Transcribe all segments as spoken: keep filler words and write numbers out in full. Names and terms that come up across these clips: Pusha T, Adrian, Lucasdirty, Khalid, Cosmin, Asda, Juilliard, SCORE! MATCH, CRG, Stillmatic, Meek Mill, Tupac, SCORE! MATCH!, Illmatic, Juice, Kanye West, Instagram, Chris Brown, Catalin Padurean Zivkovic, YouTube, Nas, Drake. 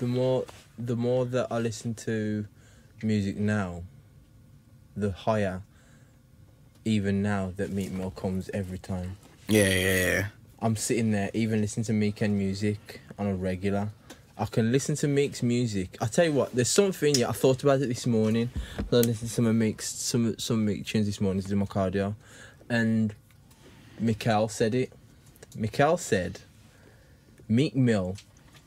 the more the more that I listen to music now, the higher, even now, that Meek Mill comes every time. Yeah, yeah, yeah. I'm sitting there, even listening to Meek and music on a regular. I can listen to Meek's music. I tell you what, there's something, yeah, I thought about it this morning. I listened to some of Meek's, some, some Meek tunes this morning to do my cardio. And Mikel said it. Mikel said, Meek Mill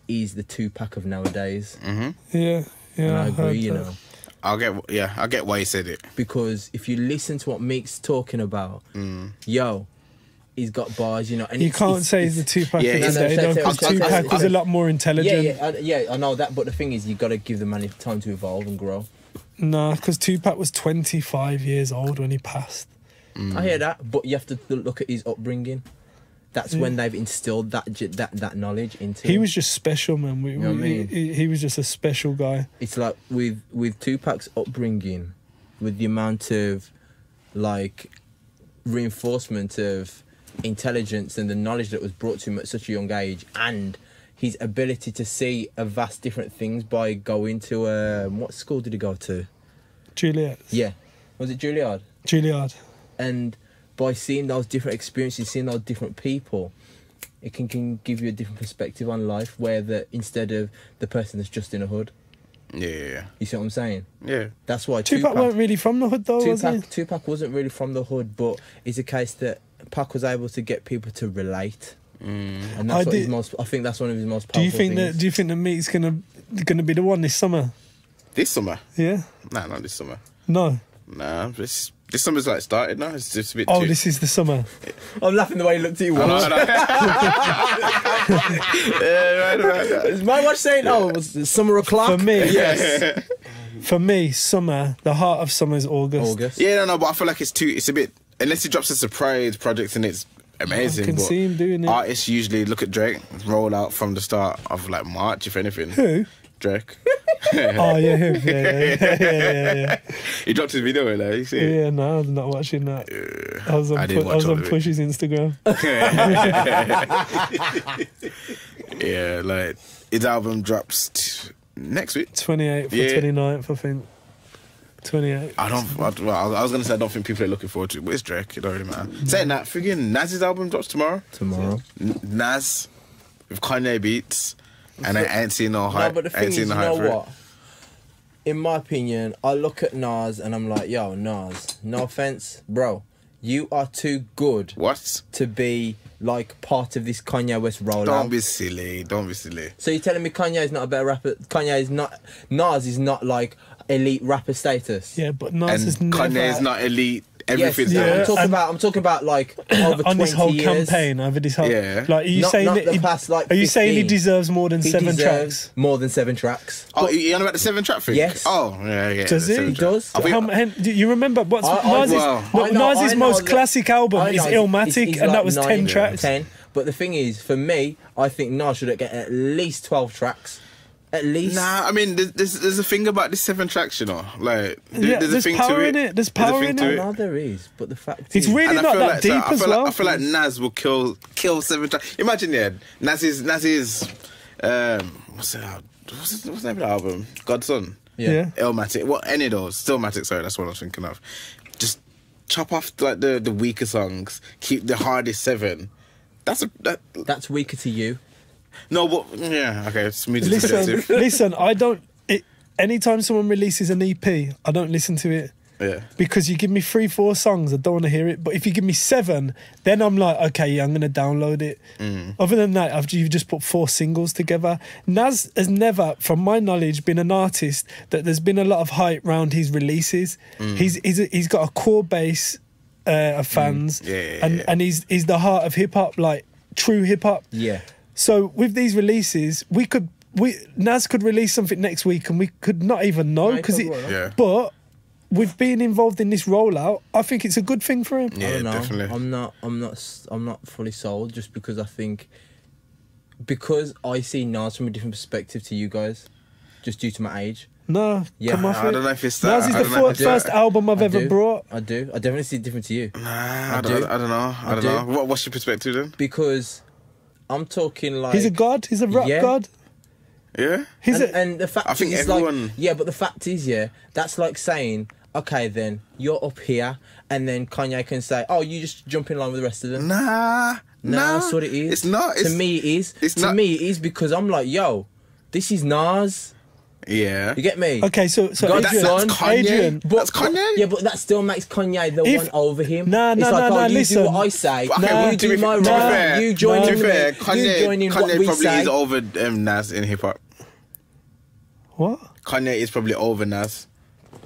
is the Tupac of nowadays. Mm-hmm. Yeah, yeah. And I, I agree, you that. know. I'll get, yeah, I get why he said it. Because if you listen to what Meek's talking about, mm. yo, he's got bars, you know. And you it's, can't it's, say he's the Tupac yeah, of today, though, because Tupac is a lot more intelligent. Yeah, yeah, I, yeah, I know that, but the thing is, you've got to give the man time to evolve and grow. Nah, because Tupac was twenty-five years old when he passed. Mm. I hear that, but you have to look at his upbringing. That's mm. when they've instilled that that that knowledge into him. He was just special, man. We, you know what I mean? he, he was just a special guy. It's like with with Tupac's upbringing, with the amount of like reinforcement of intelligence and the knowledge that was brought to him at such a young age, and his ability to see a vast different things by going to um, what school did he go to? Juilliard. Yeah, was it Juilliard? Juilliard. And by seeing those different experiences, seeing those different people, it can, can give you a different perspective on life, where the, instead of the person that's just in a hood. Yeah. You see what I'm saying? Yeah. That's why Tupac... Tupac weren't really from the hood, though, Tupac, was he? Tupac wasn't really from the hood, but it's a case that Pac was able to get people to relate. Mm. And that's I what his most... I think that's one of his most powerful do you think things. That, do you think that Meek's gonna, gonna be the one this summer? This summer? Yeah. Nah, not this summer. No? Nah, it's... This summer's like started now. It's just a bit. Oh, too... this is the summer. I'm laughing the way you looked at your watch. Yeah, right, right, right. Is my watch saying, "Oh, was the summer o'clock"? For me, yes. For me, summer. The heart of summer is August. August. Yeah, no, no, but I feel like it's too. It's a bit. Unless it drops a surprise project and it's amazing. I can but see him doing it. Artists usually look at Drake, roll out from the start of like March, if anything. Who? Drake. Oh yeah, him. Yeah, yeah, yeah, yeah, yeah. He dropped his video, like, right? You see it? Yeah, no, I'm not watching that. I was on, I didn't watch I was on Push's Instagram. Yeah, like his album drops t next week, twenty-eighth yeah. or twenty-ninth, I think. twenty-eighth. I don't. I, well, I was gonna say I don't think people are looking forward to it, but it's Drake. It don't really matter. Mm. Saying that, friggin' Nas's album drops tomorrow. Tomorrow. N Nas with Kanye beats. And I ain't seen no hype. No, but the thing is, you know what? In my opinion, I look at Nas and I'm like, yo, Nas, no offense, bro, you are too good. What? To be like part of this Kanye West rollout. Don't be silly. Don't be silly. So you're telling me Kanye is not a better rapper? Kanye is not. Nas is not like elite rapper status. Yeah, but Nas is never. Kanye is not elite. Everything. Yes, yeah. I'm talking and about. I'm talking about like over on twenty this whole years. campaign over this whole. Yeah. Like, are you not, saying not that? He, past, like, are you fifteen. Saying he deserves more than he seven tracks? More than seven tracks. Oh, but, you on about the seven track thing? Yes. Oh, yeah, yeah. Does it? He does. How, how, do you remember what's Nas's? Well, no, know, Nas's know, most look, classic album know, is Illmatic, it's, it's, it's and like that was nine, ten tracks. Ten. But the thing is, for me, I think Nas should get at least twelve tracks. At least. Nah, I mean, there's, there's, there's a thing about this seven tracks, you know. Like, there, yeah, there's, there's a thing to it. it. There's power there's in it. No, there is, but the fact it's is... really not that like, deep so as I well. Like, I feel like Nas will kill kill seven tracks. Imagine, yeah, Nas's... Nas's um, what's that? What's the name of the album? Godson? Yeah. Illmatic. Yeah. Well, any of those. Stillmatic, sorry, that's what I was thinking of. Just chop off like the, the weaker songs, keep the hardest seven. That's a... That, that's weaker to you. No, but yeah, okay. It's listen, listen. I don't. It, anytime someone releases an E P, I don't listen to it. Yeah. Because you give me three, four songs, I don't want to hear it. But if you give me seven, then I'm like, okay, yeah, I'm gonna download it. Mm. Other than that, after you've just put four singles together, Nas has never, from my knowledge, been an artist that there's been a lot of hype around his releases. Mm. He's he's he's got a core base uh, of fans, mm. yeah, yeah, and yeah. and he's he's the heart of hip hop, like true hip hop. Yeah. So with these releases, we could we Nas could release something next week and we could not even know because it. Yeah. But with being involved in this rollout, I think it's a good thing for him. Yeah, I don't know. Definitely. I'm not. I'm not. I'm not fully sold just because I think because I see Nas from a different perspective to you guys, just due to my age. No, yeah, come off I it. don't know if it's that. Nas is the fourth, first album I've I ever do. brought. I do. I definitely see it different to you. Nah, I, I do. Don't, I don't know. I, I don't do. know. What, what's your perspective then? Because. I'm talking like... He's a god? He's a rock yeah. god? Yeah. He's and, a, and the fact I think is everyone... like, yeah, but the fact is, yeah, that's like saying, okay, then you're up here, and then Kanye can say, oh, you just jump in line with the rest of them. Nah, nah, nah. That's what it is. It's not. It's, to me, it is. It's to not... me, it is because I'm like, yo, this is Nas. Yeah. You get me? Okay, so... so Adrian, that's, that's Kanye. Adrian, but, that's Kanye? Yeah, but that still makes Kanye the if, one over him. Nah, nah, it's like, nah, oh, nah, you listen. do what I say. Okay, nah, you do if, my role. You join nah, in. To be fair, Kanye, you join in Kanye what we probably say. is over um, Nas in hip-hop. What? Kanye is probably over Nas.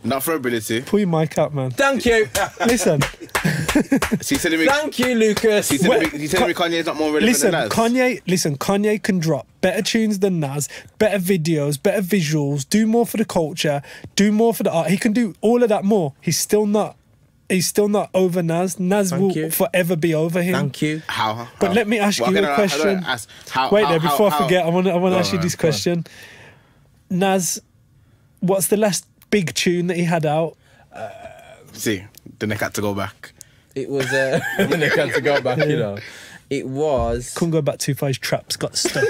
Not for ability. Pull your mic up, man. Thank you. Listen. so you me, Thank you, Lucas. He said Kanye's not more relevant listen, than Nas. Kanye, listen, Kanye can drop better tunes than Nas, better videos, better visuals, do more for the culture, do more for the art. He can do all of that more. He's still not. He's still not over Nas. Nas Thank will you. forever be over him. Thank you. How? how? But let me ask well, you a I, question. I how, Wait how, there, before how, I forget, how? I want to I want to ask you this on, question. Nas, what's the last... big tune that he had out? Uh, See, then I had to go back. It was uh, then I had to go back. You know, it was. Couldn't go back too far. His traps got stuck.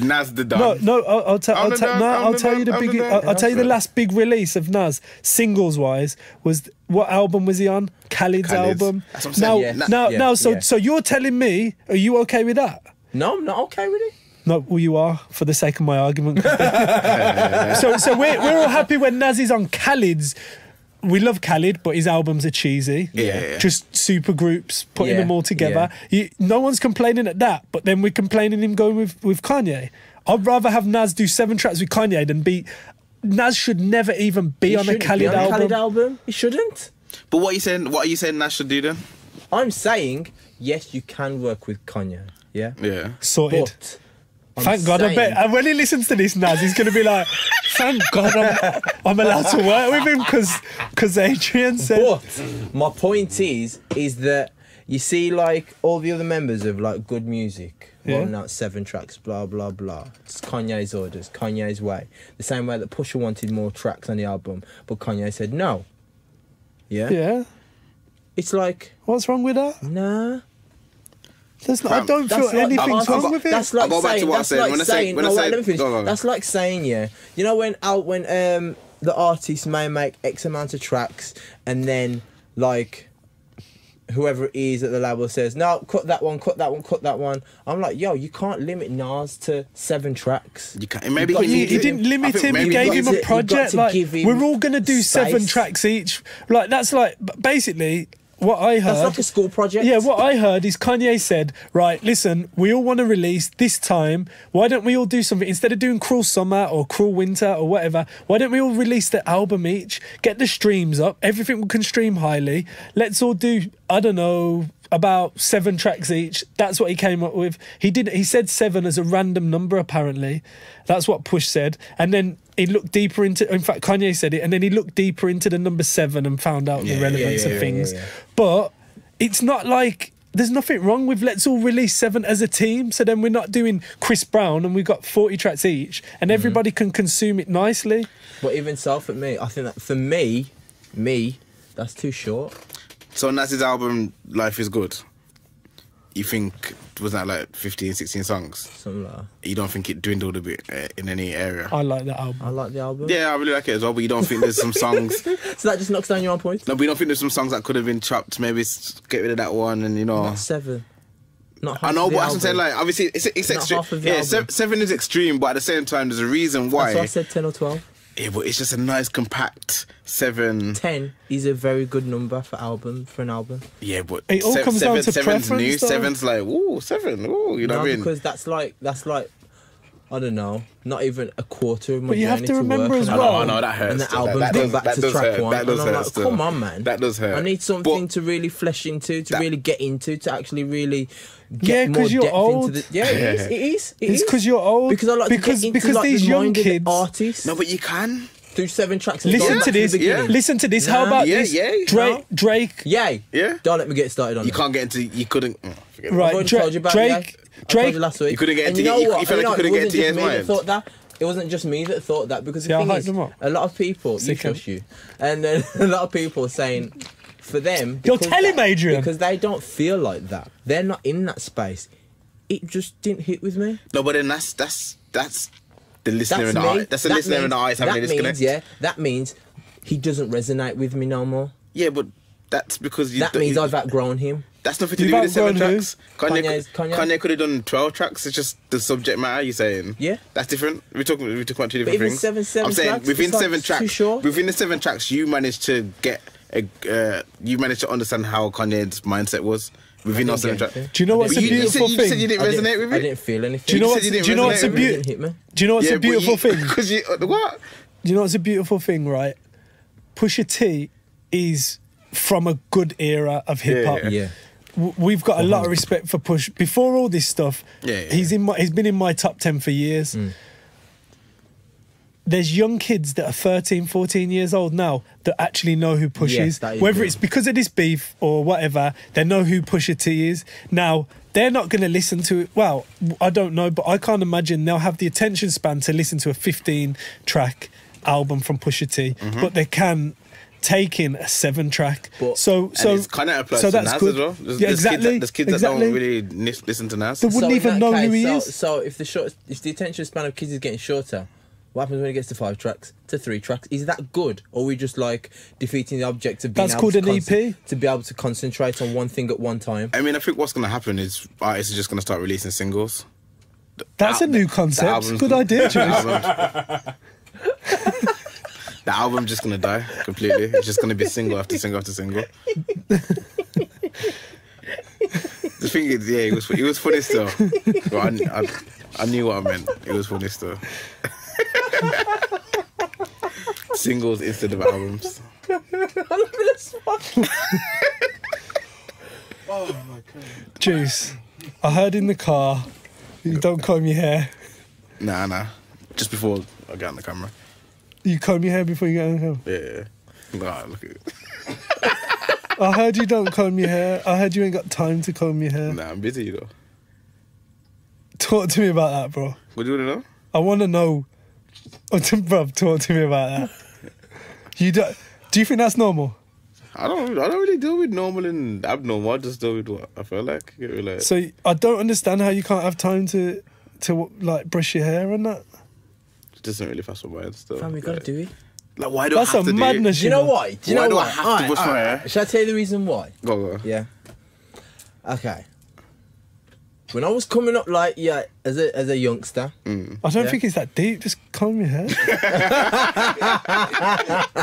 Nas the Don. No, no. I'll, I'll, I'll, the no, I'll the tell Don, you the I'm big. The I'll, I'll tell you the last big release of Nas, singles wise, was what album was he on? Khalid's, Khalid's. album. That's what I'm now, yeah. now, now, yeah. now. So, yeah. so you're telling me, are you okay with that? No, I'm not okay with it. No, well, you are, for the sake of my argument. so so we're, we're all happy when Nas is on Khaled's. We love Khalid, but his albums are cheesy. Yeah. yeah. Just super groups, putting yeah, them all together. Yeah. You, no one's complaining at that, but then we're complaining him going with, with Kanye. I'd rather have Nas do seven tracks with Kanye than be... Nas should never even be he on a Khalid, be on album. Khalid album. He shouldn't. But what are you saying, what are you saying Nas should do then? I'm saying, yes, you can work with Kanye. Yeah? Yeah. Sorted. But I'm thank God, saying. I bet. And when he listens to this, Naz, he's going to be like, thank God I'm, I'm allowed to work with him because because Adrian said... But my point is, is that you see, like, all the other members of, like, Good Music, yeah. rolling out seven tracks, blah, blah, blah. It's Kanye's orders, Kanye's way. The same way that Pusha wanted more tracks on the album, but Kanye said no. Yeah? Yeah. It's like... What's wrong with that? Nah. That's like, I don't feel like, anything's wrong with it. That's like saying, that's like saying, no, wait, let me finish. Go, go, go. That's like saying, yeah, you know when out when um the artist may make X amount of tracks and then like whoever it is at the label says, no, cut that one, cut that one, cut that one. I'm like, yo, you can't limit Nas to seven tracks. You can't. Maybe you he, he, he didn't limit him. You gave him a project. Like, we're all gonna do space. seven tracks each. Like that's like basically. What I heard... That's like a school project. Yeah, what I heard is Kanye said, right, listen, we all want to release this time. Why don't we all do something? Instead of doing Cruel Summer or Cruel Winter or whatever, why don't we all release the album each? Get the streams up. Everything we can stream highly. Let's all do, I don't know, about seven tracks each. That's what he came up with. He did. He said seven as a random number, apparently. That's what Push said. And then... he looked deeper into... In fact, Kanye said it, and then he looked deeper into the number seven and found out yeah, the relevance yeah, yeah, of things. Yeah, yeah, yeah. But it's not like... There's nothing wrong with let's all release seven as a team, so then we're not doing Chris Brown and we've got forty tracks each, and everybody mm-hmm. can consume it nicely. But even so, for me, I think that for me, me, that's too short. So Nas's album, Life Is Good, you think... was that like fifteen, sixteen songs? Something like that. You don't think it dwindled a bit uh, in any area? I like the album. I like the album. Yeah, I really like it as well, but you don't think there's some songs... So that just knocks down your own points? No, but you don't think there's some songs that could have been chopped, maybe get rid of that one and, you know... Not seven. Not half I know, but I was saying, like, obviously, it's, it's extreme. Yeah, album. seven is extreme, but at the same time, there's a reason why... That's why I said ten or twelve. Yeah, but it's just a nice, compact seven. Ten is a very good number for album for an album. Yeah, but it all se comes seven, down to seven's preference, new. Though. Seven's like, ooh, seven, ooh, you know no, what I mean? Because that's like, that's like, I don't know, not even a quarter of my but you have to remember to as well. I know, I know, that hurts. And the album that, that goes does, back that to does track hurt. one. That does and I'm hurt like, come on, man. That does hurt. I need something but to really flesh into, to that, really get into, to actually really get yeah, more you're depth old. into the... Yeah, it is, it is. It it's because you're old. Because I like because, to get into, like, these the young kids artists. No, but you can... do seven tracks. Listen to this. Yeah. Listen to this. Nah. How about yeah, this? Yeah, Drake. No. Drake. Yay. Yeah. Don't let me get started on. You it. can't get into. You couldn't. Oh, right. I've Dra told you about Drake. Drake. Drake. You last week. You couldn't get into. You, know you, you felt like you couldn't get into his mind. Thought that. It wasn't just me that thought that because the yeah, thing is, a lot of people. Sick you trust you. And then a lot of people saying, for them, you're telling Adrian because they don't feel like that. They're not in that space. it just didn't hit with me. No, but then that's that's that's the listener that's and the artist. That's the that listener means, and the artist having a disconnect. Means, yeah, that means he doesn't resonate with me no more. Yeah, but that's because you that means you, I've outgrown him. That's nothing to You've do with the seven tracks. Kanye, Kanye's, Kanye. Kanye could have done twelve tracks. It's just the subject matter. You're saying, yeah, that's different. We're talking, we're talking about two different things. Seven, seven I'm saying tracks, within seven like tracks, sure. within the seven tracks, you managed to get, a, uh, you managed to understand how Kanye's mindset was within those seven tracks. Do you know what's a beautiful thing? You said you didn't resonate with me. I didn't feel anything. Do you know what's a beautiful? Do you know what's a beautiful thing? Because you what? Do you know what's a beautiful thing, right? Pusha T is from a good era of hip hop. Yeah. yeah. We've got a lot of respect for Push. Before all this stuff, yeah, yeah. he's in my, he's been in my top ten for years. Mm. There's young kids that are thirteen, fourteen years old now that actually know who Push yes, is. is. Whether good. it's because of this beef or whatever, they know who Pusha T is. Now, they're not going to listen to it. Well, I don't know, but I can't imagine they'll have the attention span to listen to a fifteen track album from Pusha T. Mm-hmm. But they can... taking a seven track, but, so so it's kind of so that's Nas good. As well. There's, yeah, there's exactly. Kids that, there's kids exactly. that don't really listen to Nas. They wouldn't so even know case, who he so, is. So if the short, if the attention span of kids is getting shorter, what happens when it gets to five tracks, to three tracks? Is that good, or are we just like defeating the object of being that's able called to an E P to be able to concentrate on one thing at one time? I mean, I think what's going to happen is artists are just going to start releasing singles. That's Al a new concept. Good idea, Juice. The album's just gonna die completely. It's just gonna be single after single after single. The thing is, yeah, it was it was funny still. But I, I, I knew what I meant. It was funny still. Singles instead of albums. I love this one. Oh my god. Juice, I heard in the car you don't comb your hair. Nah, nah. Just before I got on the camera. You comb your hair before you get on home? Yeah. Nah, look at it. I heard you don't comb your hair. I heard you ain't got time to comb your hair. Nah, I'm busy, though. Talk to me about that, bro. What do you want to know? I want to know... Oh, bruv, talk to me about that. You don't... Do you think that's normal? I don't I don't really deal with normal and abnormal. I just deal with what I feel like. I really like... So I don't understand how you can't have time to, to like, brush your hair and that. Doesn't really pass my mind still. Fam, we gotta like, do it. Like, why do That's I have to do it? That's a madness, you know. Why? Do you why know do why? I have all to brush right, my hair? Right. Shall I tell you the reason why? Go, go. Yeah. Okay. When I was coming up, like, yeah, as a, as a youngster. Mm. I don't yeah. think it's that deep. Just comb your hair.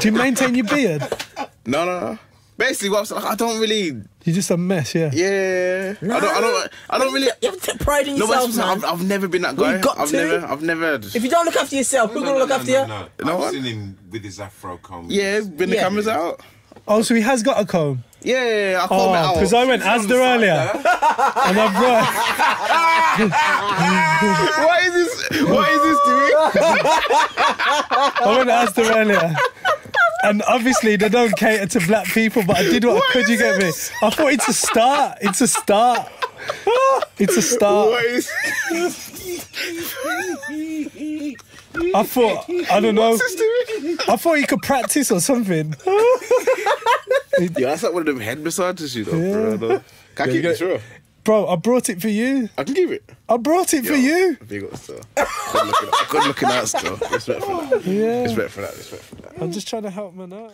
Do you maintain your beard? No, no, no. Basically, what I was like, I don't really... You're just a mess, yeah. Yeah. No. I don't. I don't. I don't really. You have to take pride in yourself, man. I've, I've never been that guy. Got I've to. never. I've never. If you don't look after yourself, who's no, no, gonna no, look no, after no, you? No, no. no I've one? seen him with his afro comb. Yeah, when yeah. the camera's out. Oh, so he has got a comb. Yeah, yeah, yeah I comb oh, it out. Because I went Asda earlier, and I brought. What is this? What is this doing? I went Asda earlier. And obviously they don't cater to black people, but I did what, what I could. You get me? I thought it's a start. It's a start. It's a start. What is I thought I don't know. I thought you could practice or something. Yeah, that's like one of them head massages, you know. Yeah. Bro, no. Can I yeah, keep it true? Bro, I brought it for you. I can give it. I brought it Yo, for you. I think it was still. Good looking out still. Respect for that. Yeah. Respect for that. Respect for that. I'm just trying to help man out.